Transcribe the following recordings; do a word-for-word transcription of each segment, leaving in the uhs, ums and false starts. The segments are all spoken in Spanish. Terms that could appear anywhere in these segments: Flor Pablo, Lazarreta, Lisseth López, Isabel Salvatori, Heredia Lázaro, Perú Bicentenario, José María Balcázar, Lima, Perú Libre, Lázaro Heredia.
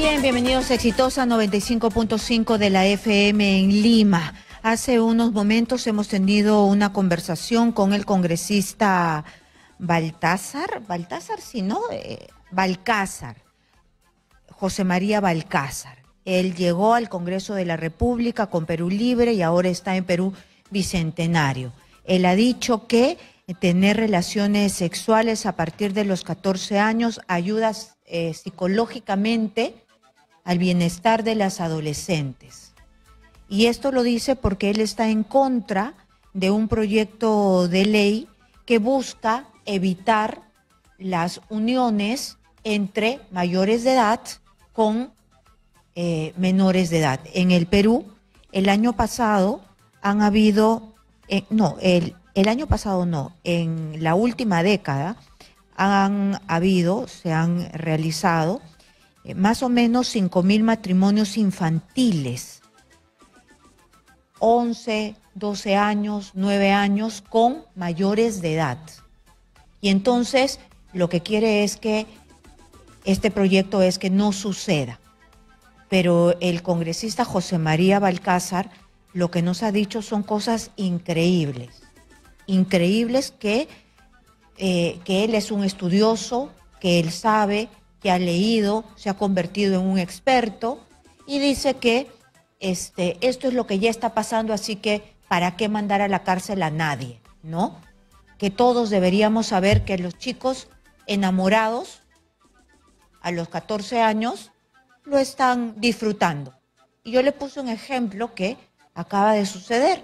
bien, bienvenidos a Exitosa noventa y cinco punto cinco de la F M en Lima. Hace unos momentos hemos tenido una conversación con el congresista Balcázar, Balcázar, si no, eh, Balcázar, José María Balcázar. Él llegó al Congreso de la República con Perú Libre y ahora está en Perú Bicentenario. Él ha dicho que tener relaciones sexuales a partir de los catorce años ayuda eh, psicológicamente al bienestar de las adolescentes. Y esto lo dice porque él está en contra de un proyecto de ley que busca evitar las uniones entre mayores de edad con eh, menores de edad. En el Perú, el año pasado han habido, eh, no, el, el año pasado no, en la última década han habido, se han realizado eh, más o menos cinco mil matrimonios infantiles, once, doce años, nueve años con mayores de edad. Y entonces lo que quiere es que este proyecto es que no suceda. Pero el congresista José María Balcázar lo que nos ha dicho son cosas increíbles. Increíbles que, eh, que él es un estudioso, que él sabe, que ha leído, se ha convertido en un experto y dice que este, esto es lo que ya está pasando, así que ¿para qué mandar a la cárcel a nadie? ¿No? Que todos deberíamos saber que los chicos enamorados a los catorce años lo están disfrutando. Y yo le puse un ejemplo que acaba de suceder.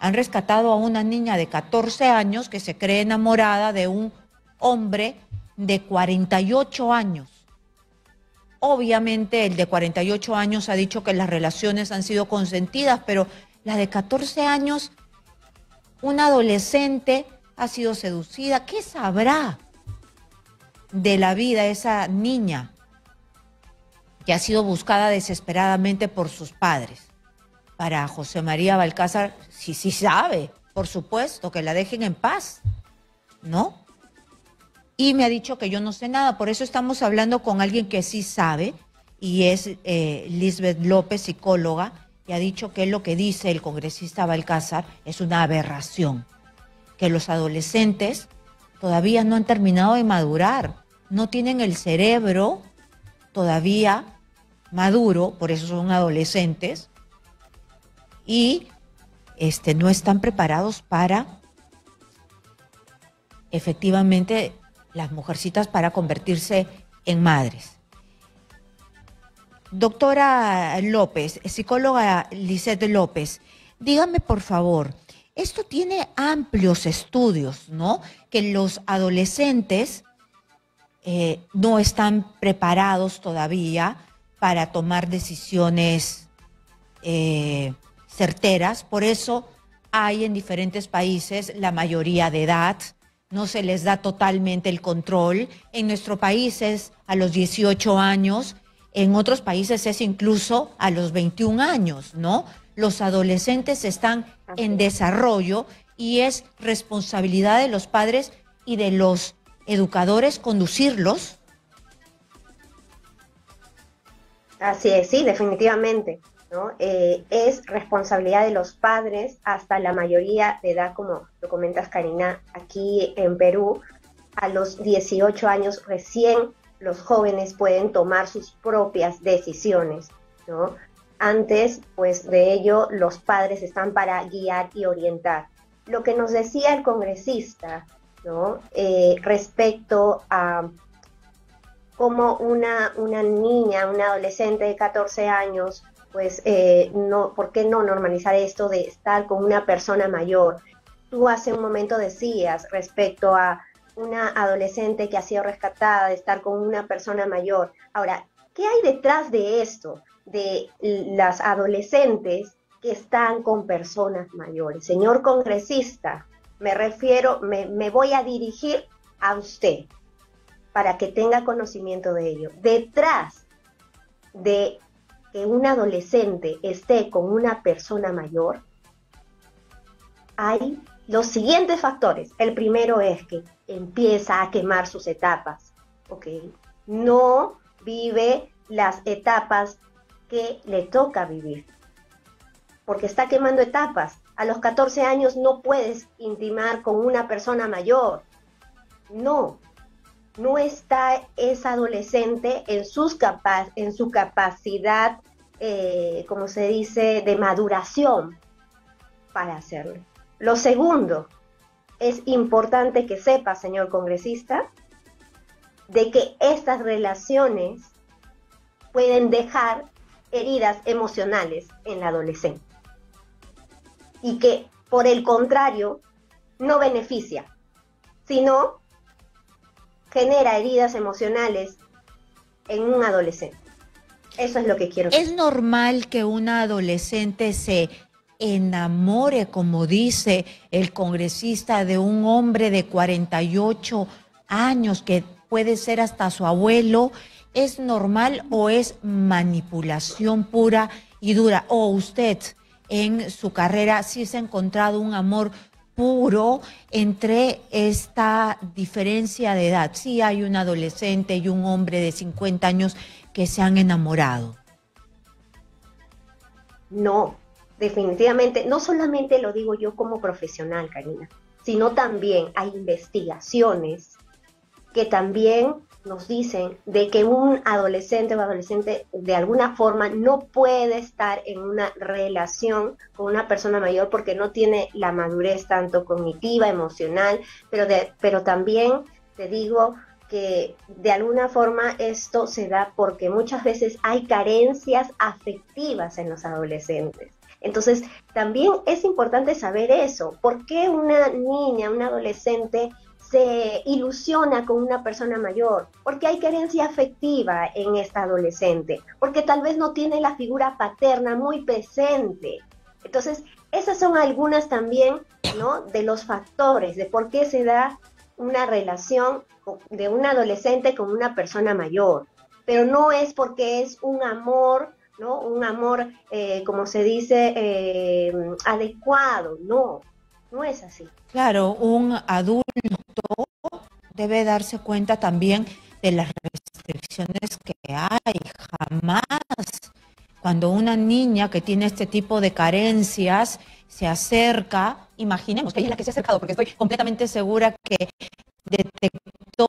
Han rescatado a una niña de catorce años que se cree enamorada de un hombre de cuarenta y ocho años. Obviamente el de cuarenta y ocho años ha dicho que las relaciones han sido consentidas, pero la de catorce años, una adolescente ha sido seducida. ¿Qué sabrá de la vida esa niña que ha sido buscada desesperadamente por sus padres? Para José María Balcázar, sí, sí sabe, por supuesto, que la dejen en paz, ¿no? Y me ha dicho que yo no sé nada, por eso estamos hablando con alguien que sí sabe, y es eh, Lisseth López, psicóloga, y ha dicho que lo que dice el congresista Balcázar es una aberración, que los adolescentes todavía no han terminado de madurar, no tienen el cerebro todavía maduro, por eso son adolescentes, y este, no están preparados para, efectivamente, las mujercitas para convertirse en madres. Doctora López, psicóloga Lisseth López, dígame por favor, esto tiene amplios estudios, ¿no? Que los adolescentes eh, no están preparados todavía para tomar decisiones eh, certeras, por eso hay en diferentes países la mayoría de edad, no se les da totalmente el control. En nuestro país es a los dieciocho años, en otros países es incluso a los veintiún años, ¿no? Los adolescentes están en desarrollo y es responsabilidad de los padres y de los educadores conducirlos. Así es, sí, definitivamente, ¿no? Eh, es responsabilidad de los padres hasta la mayoría de edad, como lo comentas, Karina. Aquí en Perú, a los dieciocho años recién los jóvenes pueden tomar sus propias decisiones, ¿no? Antes, pues, de ello, los padres están para guiar y orientar. Lo que nos decía el congresista, ¿no? Eh, respecto a cómo una, una niña, una adolescente de catorce años, pues, eh, no, ¿por qué no normalizar esto de estar con una persona mayor? Tú hace un momento decías respecto a una adolescente que ha sido rescatada de estar con una persona mayor. Ahora, ¿qué hay detrás de esto? De las adolescentes que están con personas mayores. Señor congresista, me refiero, me, me voy a dirigir a usted para que tenga conocimiento de ello. Detrás de que un adolescente esté con una persona mayor, hay los siguientes factores. El primero es que empieza a quemar sus etapas, ¿ok? No vive las etapas que le toca vivir, porque está quemando etapas. A los catorce años no puedes intimar con una persona mayor. No, no está esa adolescente en, sus capa- en su capacidad, eh, como se dice, de maduración para hacerlo. Lo segundo, es importante que sepa, señor congresista, de que estas relaciones pueden dejar heridas emocionales en la adolescente y que, por el contrario, no beneficia, sino genera heridas emocionales en un adolescente. Eso es lo que quiero decir. ¿Es normal que una adolescente se enamore, como dice el congresista, de un hombre de cuarenta y ocho años que puede ser hasta su abuelo? ¿Es normal o es manipulación pura y dura? ¿O usted en su carrera sí se ha encontrado un amor puro entre esta diferencia de edad? Sí hay un adolescente y un hombre de cincuenta años que se han enamorado. No. Definitivamente, no solamente lo digo yo como profesional, Karina, sino también hay investigaciones que también nos dicen de que un adolescente o adolescente de alguna forma no puede estar en una relación con una persona mayor porque no tiene la madurez tanto cognitiva, emocional, pero, de, pero también te digo que de alguna forma esto se da porque muchas veces hay carencias afectivas en los adolescentes. Entonces, también es importante saber eso. ¿Por qué una niña, una adolescente se ilusiona con una persona mayor? Porque hay carencia afectiva en esta adolescente, porque tal vez no tiene la figura paterna muy presente. Entonces, esas son algunas también, ¿no?, de los factores de por qué se da una relación de un adolescente con una persona mayor. Pero no es porque es un amor, ¿no?, un amor, eh, como se dice, eh, adecuado. No, no es así. Claro, un adulto debe darse cuenta también de las restricciones que hay. Jamás, cuando una niña que tiene este tipo de carencias se acerca, imaginemos que ella es la que se ha acercado, porque estoy completamente segura que detectó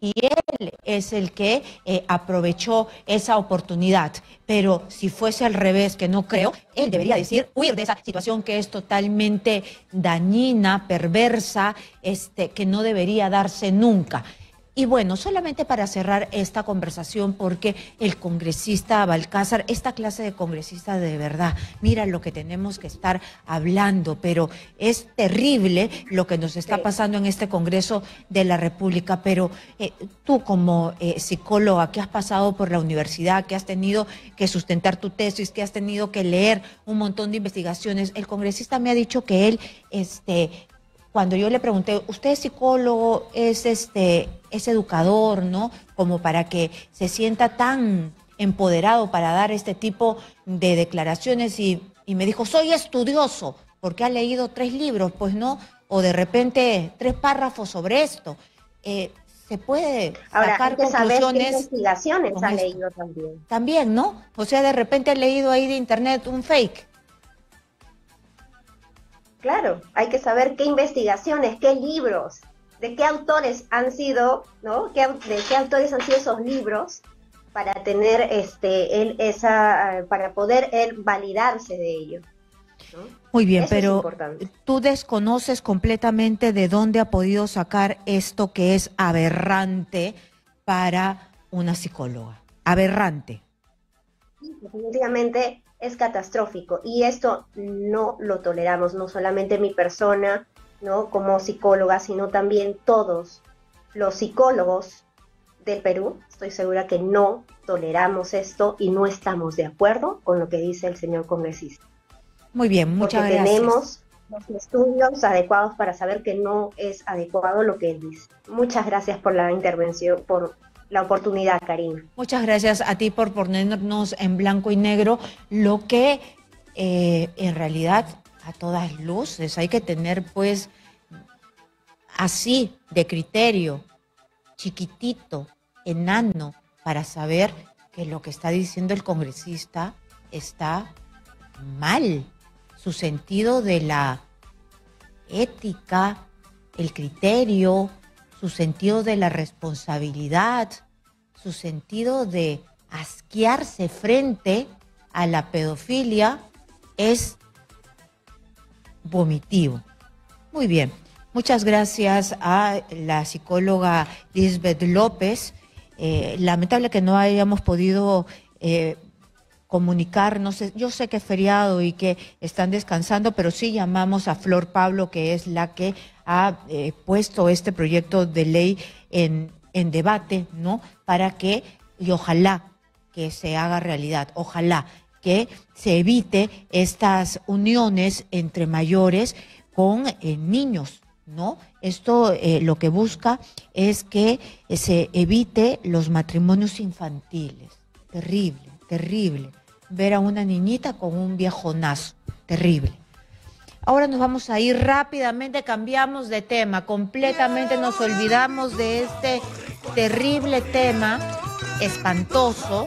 y él es el que eh, aprovechó esa oportunidad. Pero si fuese al revés, que no creo, él debería decir, huir de esa situación que es totalmente dañina, perversa, este, que no debería darse nunca. Y bueno, solamente para cerrar esta conversación, porque el congresista Balcázar, esta clase de congresista de verdad, mira lo que tenemos que estar hablando, pero es terrible lo que nos está pasando en este Congreso de la República. Pero eh, tú como eh, psicóloga que has pasado por la universidad, que has tenido que sustentar tu tesis, que has tenido que leer un montón de investigaciones, el congresista me ha dicho que él, este, cuando yo le pregunté, usted es psicólogo, es este, es educador, ¿no?, como para que se sienta tan empoderado para dar este tipo de declaraciones, y, y me dijo, soy estudioso, porque ha leído tres libros, pues no, o de repente tres párrafos sobre esto. Eh, se puede ahora sacar conclusiones. Investigaciones ha leído también. También, ¿no? O sea, de repente ha leído ahí de internet un fake. Claro, hay que saber qué investigaciones, qué libros, de qué autores han sido, ¿no? ¿Qué, de qué autores han sido esos libros para tener este él esa para poder él validarse de ello, ¿no? Muy bien, eso, pero tú desconoces completamente de dónde ha podido sacar esto que es aberrante para una psicóloga. Aberrante. Sí, definitivamente. Es catastrófico y esto no lo toleramos, no solamente mi persona, ¿no?, como psicóloga, sino también todos los psicólogos del Perú. Estoy segura que no toleramos esto y no estamos de acuerdo con lo que dice el señor congresista. Muy bien, muchas gracias. Porque tenemos los estudios adecuados para saber que no es adecuado lo que él dice. Muchas gracias por la intervención, por la oportunidad, Karina. Muchas gracias a ti por ponernos en blanco y negro lo que eh, en realidad a todas luces hay que tener, pues, así de criterio, chiquitito, enano, para saber que lo que está diciendo el congresista está mal. Su sentido de la ética, el criterio, su sentido de la responsabilidad, su sentido de asquearse frente a la pedofilia es vomitivo. Muy bien, muchas gracias a la psicóloga Lisseth López. Eh, lamentable que no hayamos podido eh, comunicarnos. Yo sé que es feriado y que están descansando, pero sí llamamos a Flor Pablo, que es la que ha eh, puesto este proyecto de ley en, en debate, ¿no? Para que, y ojalá que se haga realidad, ojalá que se evite estas uniones entre mayores con eh, niños, ¿no? Esto eh, lo que busca es que eh, se evite los matrimonios infantiles. Terrible, terrible. Ver a una niñita con un viejonazo, terrible. Ahora nos vamos a ir rápidamente, cambiamos de tema, completamente nos olvidamos de este terrible tema, espantoso,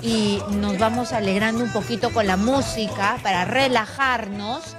y nos vamos alegrando un poquito con la música para relajarnos.